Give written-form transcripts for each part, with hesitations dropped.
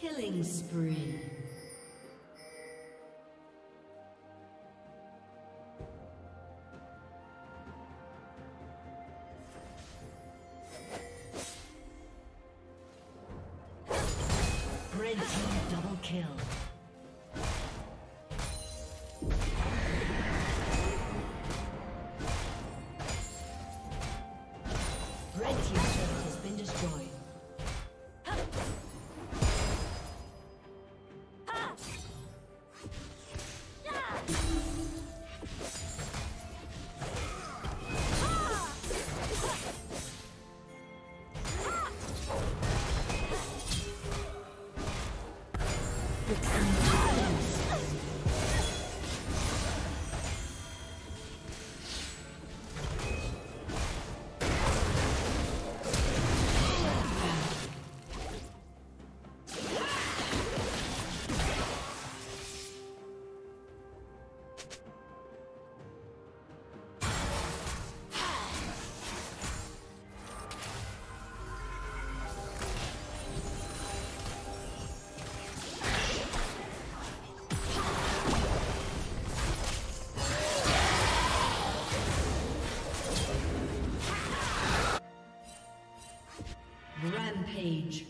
Killing spree. Red team double kill. Rampage.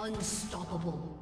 Unstoppable.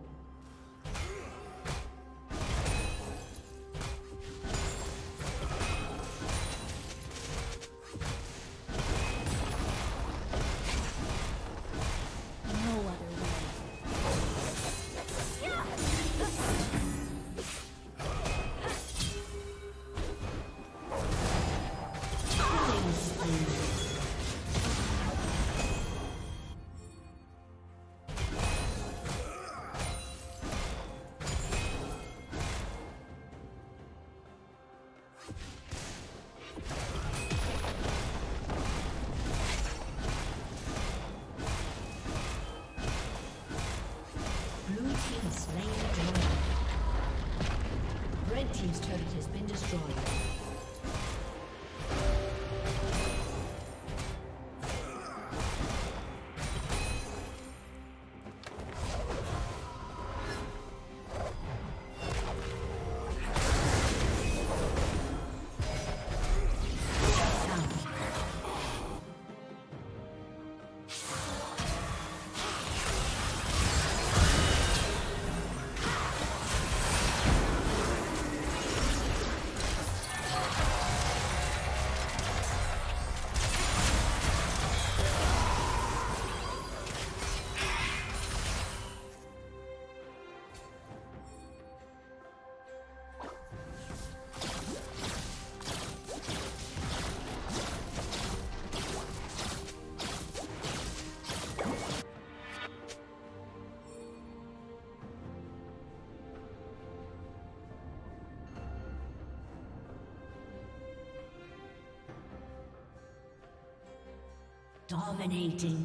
Team's turret has been destroyed. Dominating.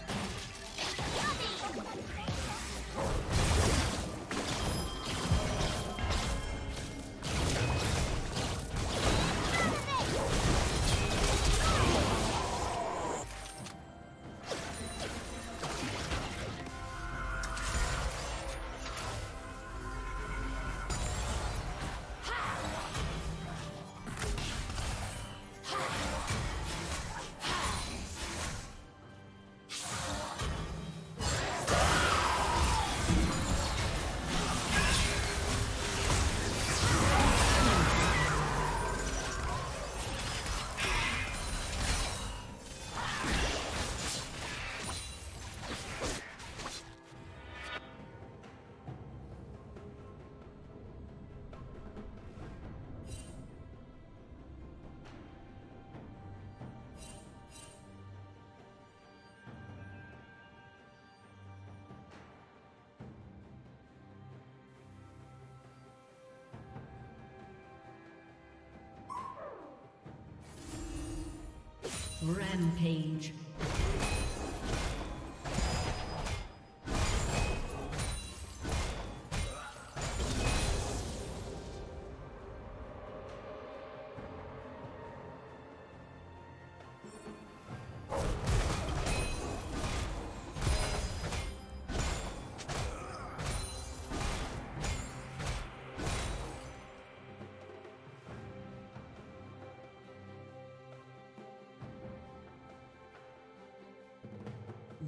Rampage.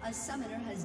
A summoner has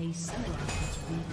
A summoner has been...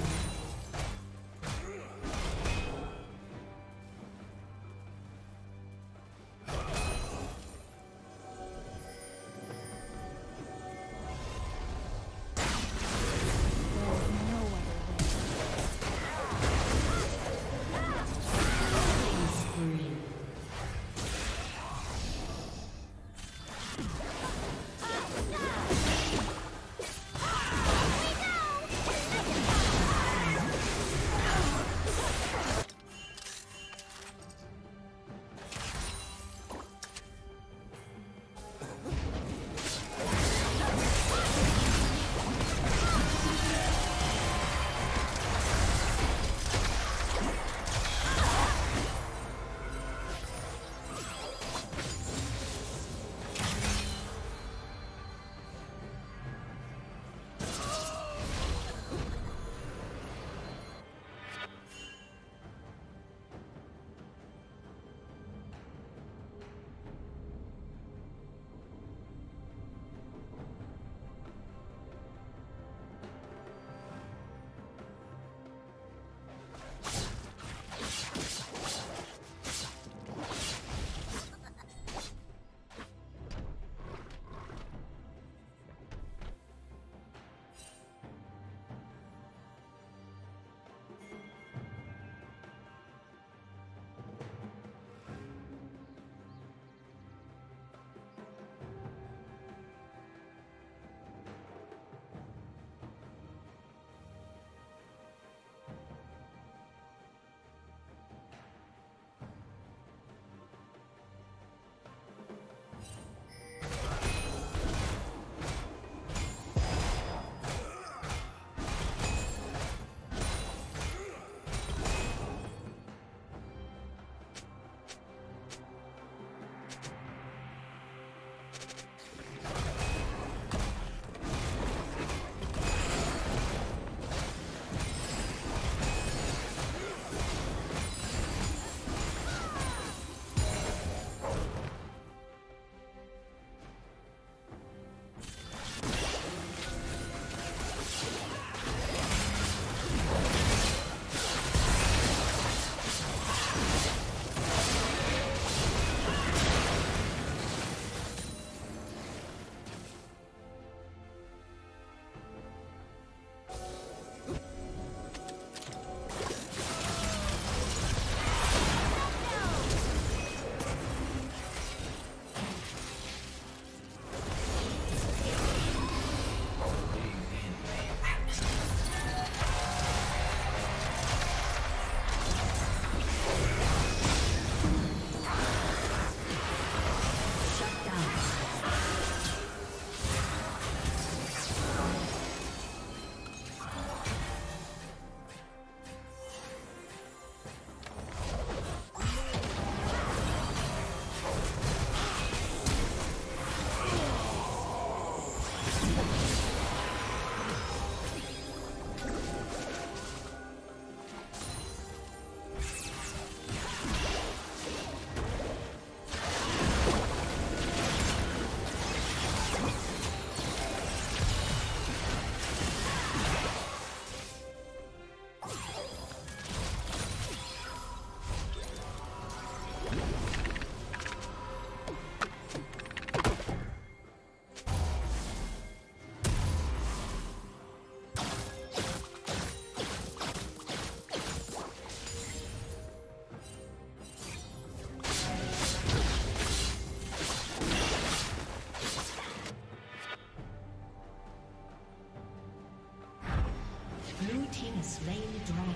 Blue team has slain the dragon.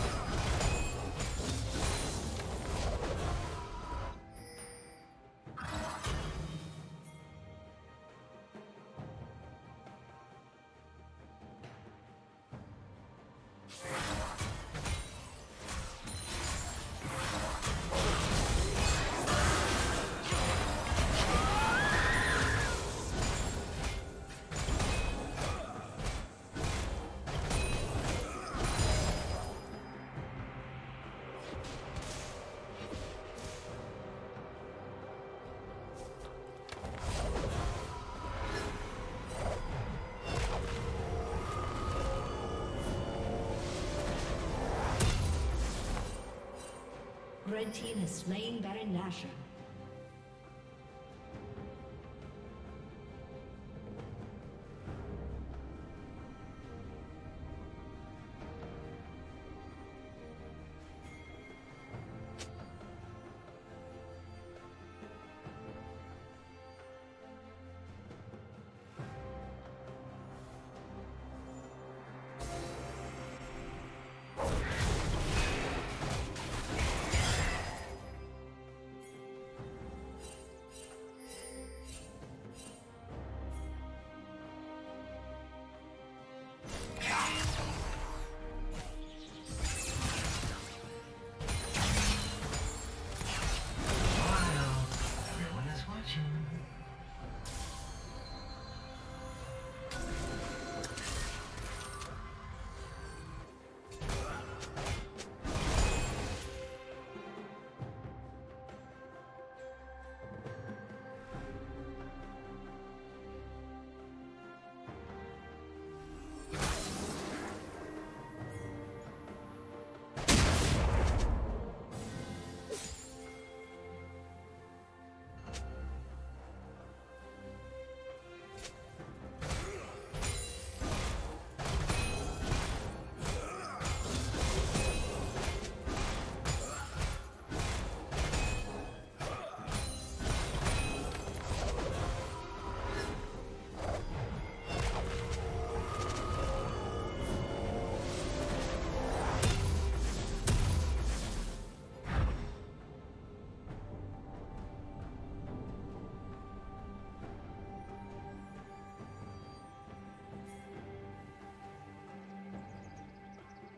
Red team has slain Baron Nashor.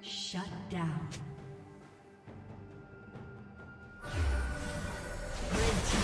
Shut down. Red team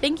Thank